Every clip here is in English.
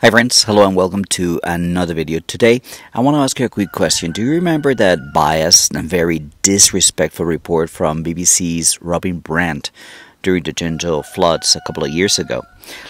Hi friends, hello and welcome to another video. Today, I want to ask you a quick question. Do you remember that biased and very disrespectful report from BBC's Robin Brandt during the Gentle floods a couple of years ago?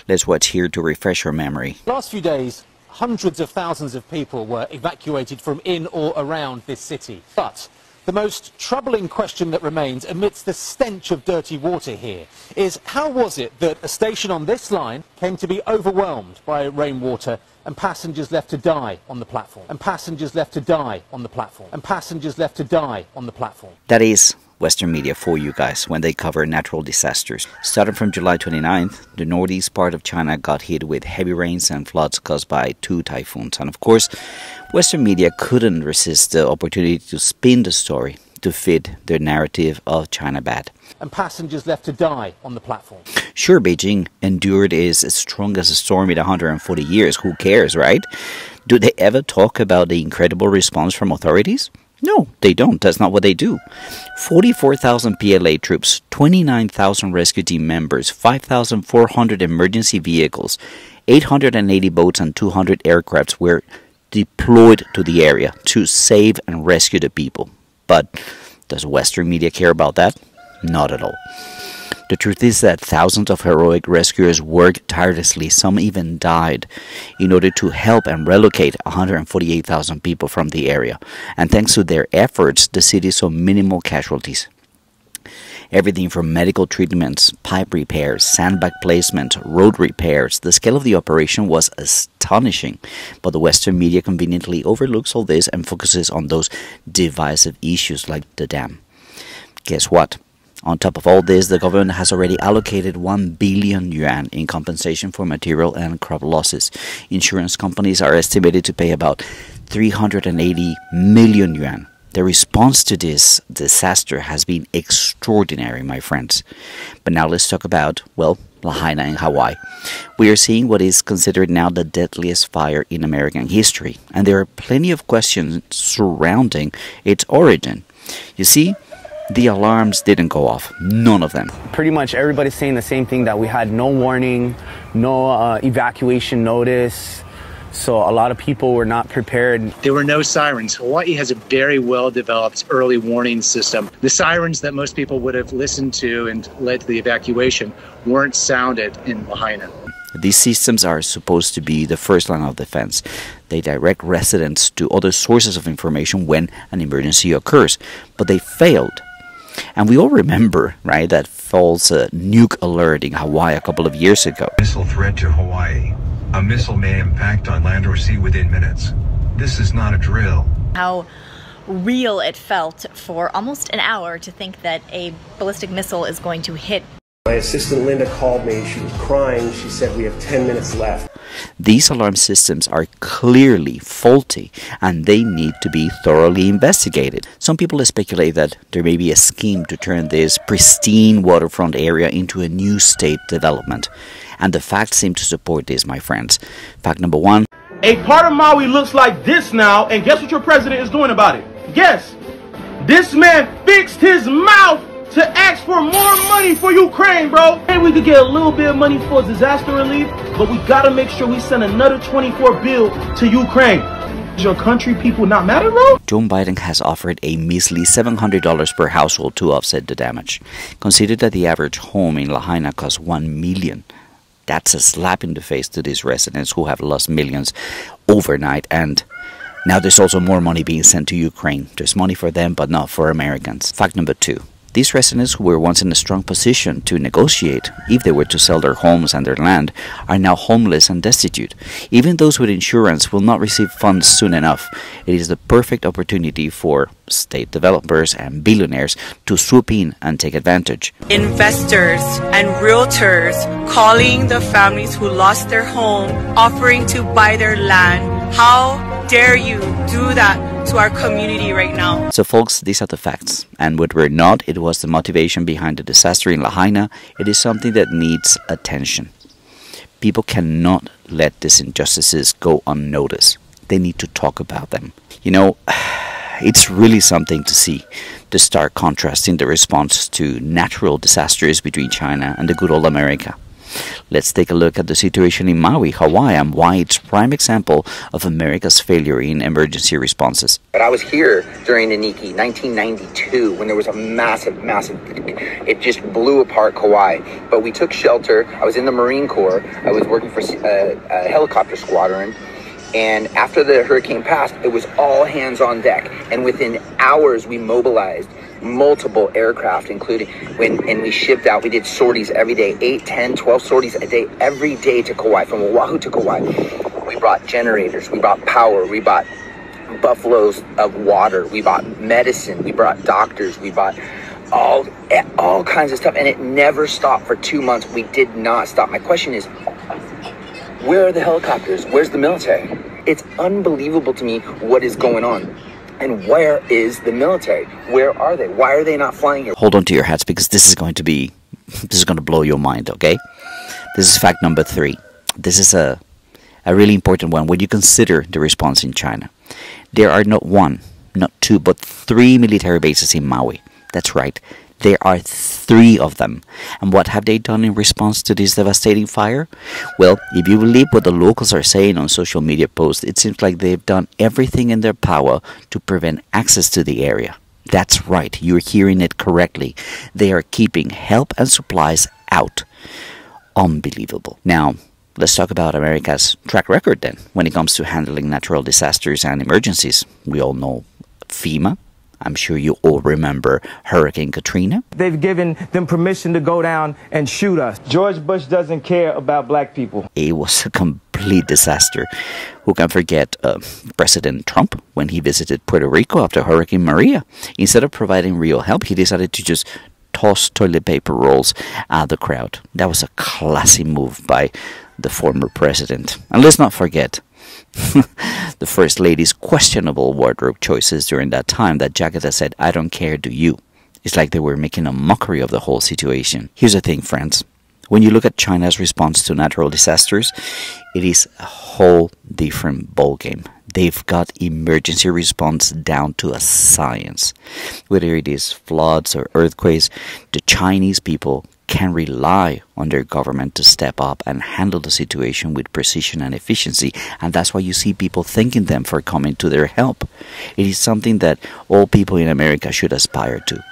Let's watch here to refresh your memory. Last few days, hundreds of thousands of people were evacuated from in or around this city. But the most troubling question that remains amidst the stench of dirty water here is how was it that a station on this line came to be overwhelmed by rainwater and passengers left to die on the platform, and passengers left to die on the platform, and passengers left to die on the platform. That is Western media for you guys when they cover natural disasters. Starting from July 29th, the northeast part of China got hit with heavy rains and floods caused by two typhoons. And of course, Western media couldn't resist the opportunity to spin the story to fit their narrative of China bad. And passengers left to die on the platform. Sure, Beijing endured its strongest storm in 140 years. Who cares, right? Do they ever talk about the incredible response from authorities? No, they don't. That's not what they do. 44,000 PLA troops, 29,000 rescue team members, 5,400 emergency vehicles, 880 boats and 200 aircrafts were deployed to the area to save and rescue the people. But does Western media care about that? Not at all. The truth is that thousands of heroic rescuers worked tirelessly, some even died, in order to help and relocate 148,000 people from the area. And thanks to their efforts, the city saw minimal casualties. Everything from medical treatments, pipe repairs, sandbag placement, road repairs. The scale of the operation was astonishing, but the Western media conveniently overlooks all this and focuses on those divisive issues like the dam. Guess what? On top of all this, the government has already allocated 1 billion yuan in compensation for material and crop losses. Insurance companies are estimated to pay about 380 million yuan. The response to this disaster has been extraordinary, my friends. But now let's talk about, well, Lahaina in Hawaii. We are seeing what is considered now the deadliest fire in American history, and there are plenty of questions surrounding its origin. You see, the alarms didn't go off, none of them. Pretty much everybody's saying the same thing, that we had no warning, no evacuation notice. So a lot of people were not prepared. There were no sirens. Hawaii has a very well-developed early warning system. The sirens that most people would have listened to and led to the evacuation weren't sounded in Lahaina. These systems are supposed to be the first line of defense. They direct residents to other sources of information when an emergency occurs, but they failed. And we all remember, right, that false nuke alert in Hawaii a couple of years ago. Missile threat to Hawaii. A missile may impact on land or sea within minutes. This is not a drill. How real it felt for almost an hour to think that a ballistic missile is going to hit. My assistant Linda called me. She was crying. She said, "We have 10 minutes left." These alarm systems are clearly faulty and they need to be thoroughly investigated. Some people speculate that there may be a scheme to turn this pristine waterfront area into a new state development. And the facts seem to support this, my friends. Fact number one. A part of Maui looks like this now, and guess what your president is doing about it? Guess. This man fixed his mouth to ask for more money for Ukraine, bro. And we could get a little bit of money for disaster relief, but we gotta make sure we send another 24 bill to Ukraine. Is your country people not mad at all? Joe Biden has offered a measly $700 per household to offset the damage. Consider that the average home in Lahaina costs $1 million. That's a slap in the face to these residents who have lost millions overnight. And now there's also more money being sent to Ukraine. There's money for them, but not for Americans. Fact number two. These residents who were once in a strong position to negotiate if they were to sell their homes and their land are now homeless and destitute. Even those with insurance will not receive funds soon enough. It is the perfect opportunity for state developers and billionaires to swoop in and take advantage. Investors and realtors calling the families who lost their home, offering to buy their land. How dare you do that to our community right now? So folks, these are the facts, and what we're not, it was the motivation behind the disaster in Lahaina. It is something that needs attention. People cannot let these injustices go unnoticed. They need to talk about them. You know, it's really something to see the stark contrast in the response to natural disasters between China and the good old America. Let's take a look at the situation in Maui, Hawaii, and why it's a prime example of America's failure in emergency responses. But I was here during the Niki 1992 when there was a massive, it just blew apart Kauai. But we took shelter. I was in the Marine Corps. I was working for a helicopter squadron. And after the hurricane passed, it was all hands on deck. And within hours, we mobilized multiple aircraft, including and we shipped out. We did sorties every day, 8, 10, 12 sorties a day, every day to Kauai, from Oahu to Kauai. We brought generators, we brought power, we bought buffaloes of water, we bought medicine, we brought doctors, we bought all kinds of stuff. And it never stopped for 2 months. We did not stop. My question is, where are the helicopters? Where's the military? It's unbelievable to me what is going on. And where is the military? Where are they? Why are they not flying here? Hold on to your hats, because this is going to blow your mind, okay? This is fact number 3. This is a really important one when you consider the response in China. There are not 1, not 2, but 3 military bases in Maui. That's right. There are 3 of them. And what have they done in response to this devastating fire? Well, if you believe what the locals are saying on social media posts, it seems like they've done everything in their power to prevent access to the area. That's right, you're hearing it correctly. They are keeping help and supplies out. Unbelievable. Now, let's talk about America's track record then when it comes to handling natural disasters and emergencies. We all know FEMA. I'm sure you all remember Hurricane Katrina. They've given them permission to go down and shoot us. George Bush doesn't care about black people. It was a complete disaster. Who can forget President Trump when he visited Puerto Rico after Hurricane Maria? Instead of providing real help, he decided to just toss toilet paper rolls at the crowd. That was a classy move by the former president. And let's not forget the First Lady's questionable wardrobe choices during that time. That jacket that said, "I don't care, do you?" It's like they were making a mockery of the whole situation. Here's the thing, friends. When you look at China's response to natural disasters, it is a whole different ballgame. They've got emergency response down to a science. Whether it is floods or earthquakes, the Chinese people can rely on their government to step up and handle the situation with precision and efficiency. And that's why you see people thanking them for coming to their help. It is something that all people in America should aspire to.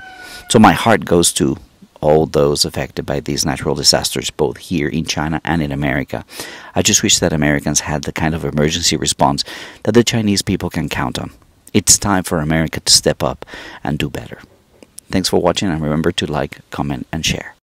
So my heart goes to all those affected by these natural disasters, both here in China and in America. I just wish that Americans had the kind of emergency response that the Chinese people can count on. It's time for America to step up and do better. Thanks for watching, and remember to like, comment, and share.